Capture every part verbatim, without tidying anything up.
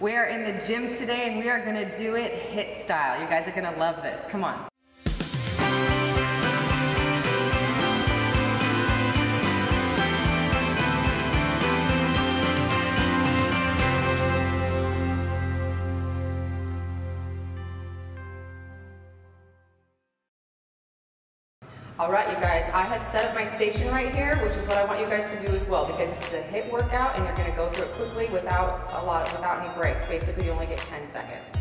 We are in the gym today and we are gonna do it HIIT style. You guys are gonna love this, come on. All right, you guys, I have set up my station right here, which is what I want you guys to do as well, because this is a HIIT workout and you're gonna go through it quickly without a lot, without any breaks. Basically, you only get ten seconds.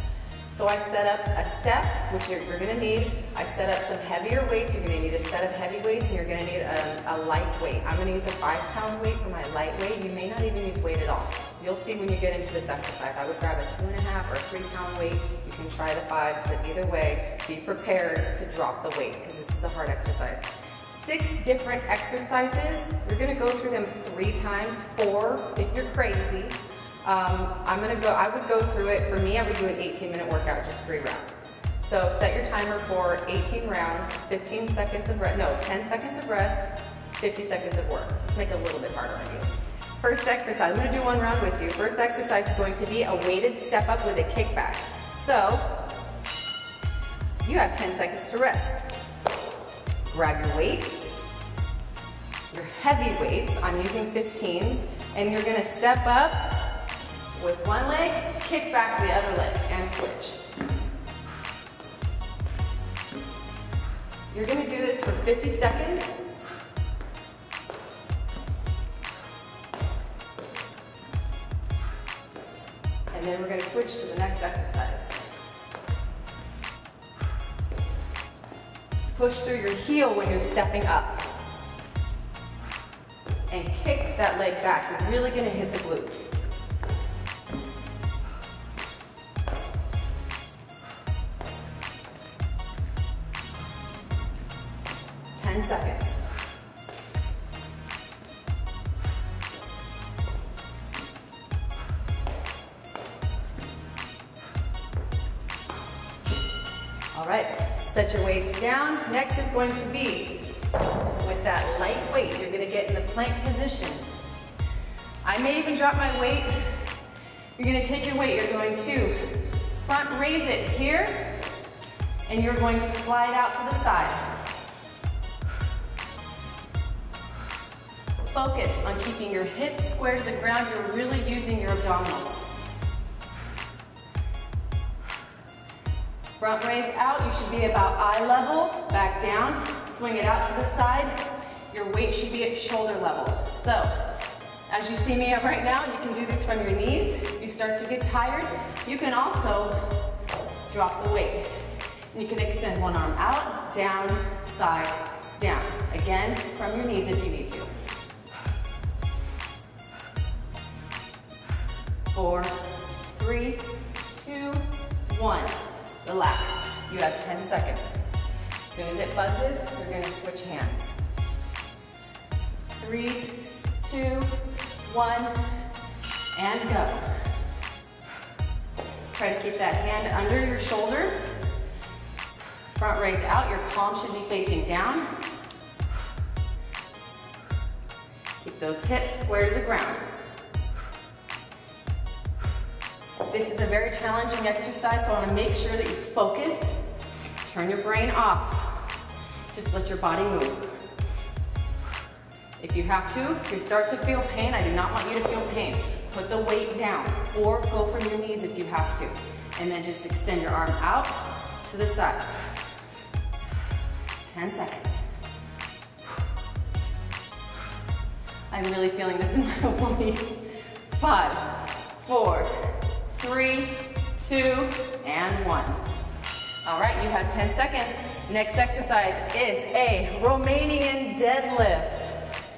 So I set up a step, which you're, you're gonna need. I set up some heavier weights. You're gonna need a set of heavy weights and you're gonna need a, a light weight. I'm gonna use a five pound weight for my light weight. You may not even use weight at all. You'll see when you get into this exercise. I would grab a two and a half or three pound weight. You can try the fives, but either way, be prepared to drop the weight because this is a hard exercise. Six different exercises. You're gonna go through them three times, four if you're crazy. Um, I'm gonna go, I would go through it, for me, I would do an eighteen minute workout, just three rounds. So set your timer for eighteen rounds, fifteen seconds of rest, no, ten seconds of rest, fifty seconds of work. Make it a little bit harder on you. First exercise, I'm gonna do one round with you. First exercise is going to be a weighted step up with a kickback. So, you have ten seconds to rest. Grab your weights, your heavy weights, I'm using fifteens, and you're gonna step up with one leg, kick back the other leg, and switch. You're gonna do this for fifty seconds. And then we're gonna switch to the next exercise. Push through your heel when you're stepping up. And kick that leg back. You're really gonna hit the glutes. ten seconds. All right, set your weights down. Next is going to be with that light weight. You're gonna get in the plank position. I may even drop my weight. You're gonna take your weight. You're going to front raise it here, and you're going to slide out to the side. Focus on keeping your hips square to the ground. You're really using your abdominals. Front raise out. You should be about eye level. Back down. Swing it out to the side. Your weight should be at shoulder level. So, as you see me up right now, you can do this from your knees. If you start to get tired, you can also drop the weight. You can extend one arm out, down, side, down. Again, from your knees if you need to. Four, three, two, one. Relax. You have ten seconds. As soon as it buzzes, you're going to switch hands. Three, two, one, and go. Try to keep that hand under your shoulder. Front raise out. Your palm should be facing down. Keep those hips square to the ground. This is a very challenging exercise, so I want to make sure that you focus. Turn your brain off. Just let your body move. If you have to, if you start to feel pain, I do not want you to feel pain. Put the weight down or go from your knees if you have to. And then just extend your arm out to the side. ten seconds. I'm really feeling this in my obliques. Five, four, three, two, and one. All right, you have ten seconds. Next exercise is a Romanian deadlift.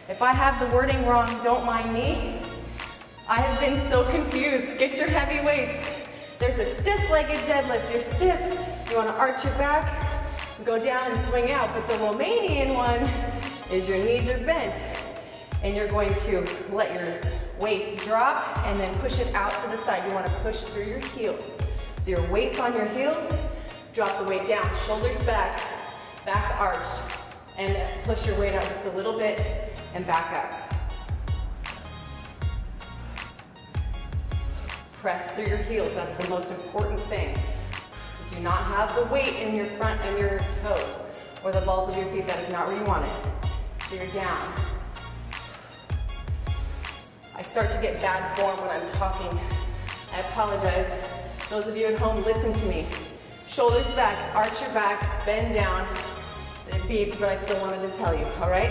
If I have the wording wrong, don't mind me. I have been so confused. Get your heavy weights. There's a stiff-legged deadlift. You're stiff, you wanna arch your back, go down and swing out, but the Romanian one is your knees are bent, and you're going to let your weights drop and then push it out to the side. You want to push through your heels. So your weight's on your heels, drop the weight down, shoulders back, back arch, and push your weight out just a little bit and back up. Press through your heels, that's the most important thing. Do not have the weight in your front and your toes or the balls of your feet, that is not where you want it. So you're down. I start to get bad form when I'm talking. I apologize. Those of you at home, listen to me. Shoulders back, arch your back, bend down. It beeped, but I still wanted to tell you, all right?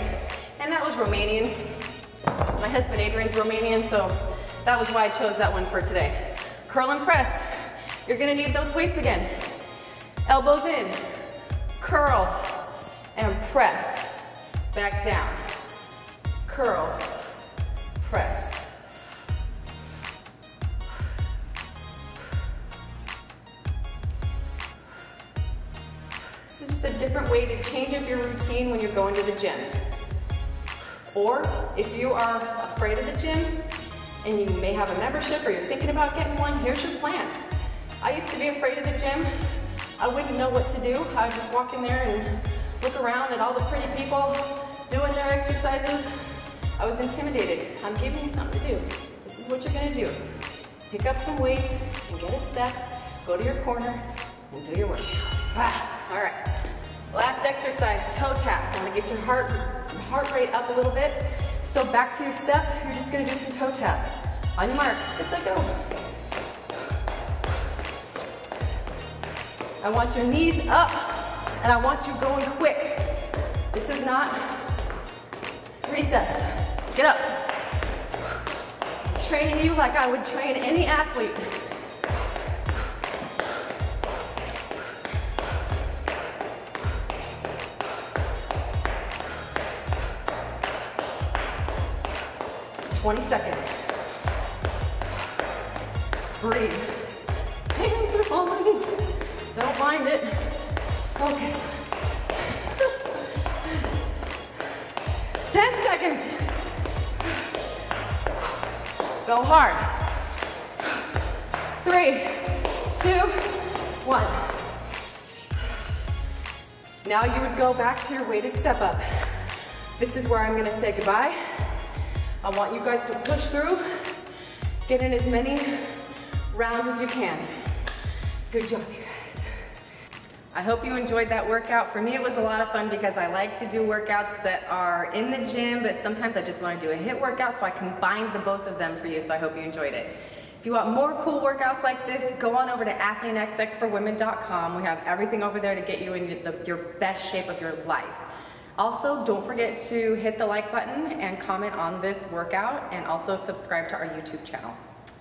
And that was Romanian. My husband Adrian's Romanian, so that was why I chose that one for today. Curl and press. You're gonna need those weights again. Elbows in, curl, and press. Back down, curl, press. This is just a different way to change up your routine when you're going to the gym. Or if you are afraid of the gym, and you may have a membership or you're thinking about getting one, here's your plan. I used to be afraid of the gym. I wouldn't know what to do. I would just walk in there and look around at all the pretty people doing their exercises. I was intimidated. I'm giving you something to do. This is what you're gonna do. Pick up some weights and get a step, go to your corner and do your workout. Ah, all right, last exercise, toe taps. I'm gonna get your heart, heart rate up a little bit. So back to your step, you're just gonna do some toe taps. On your mark, it's like, oh. I want your knees up, and I want you going quick. This is not recess. Get up. I'm training you like I would train any athlete. twenty seconds. Breathe. Hands are falling. Don't mind it. Just focus. ten seconds. Go hard. Three, two, one. Now you would go back to your weighted step up. This is where I'm going to say goodbye. I want you guys to push through, get in as many rounds as you can. Good job, you guys. I hope you enjoyed that workout. For me, it was a lot of fun because I like to do workouts that are in the gym, but sometimes I just want to do a HIIT workout, so I combined the both of them for you, so I hope you enjoyed it. If you want more cool workouts like this, go on over to Athlean X for Women dot com. We have everything over there to get you in the, your best shape of your life. Also, don't forget to hit the like button and comment on this workout, and also subscribe to our YouTube channel.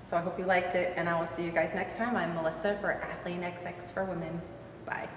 So I hope you liked it, and I will see you guys next time. I'm Melissa for Athlean X for Women. Bye.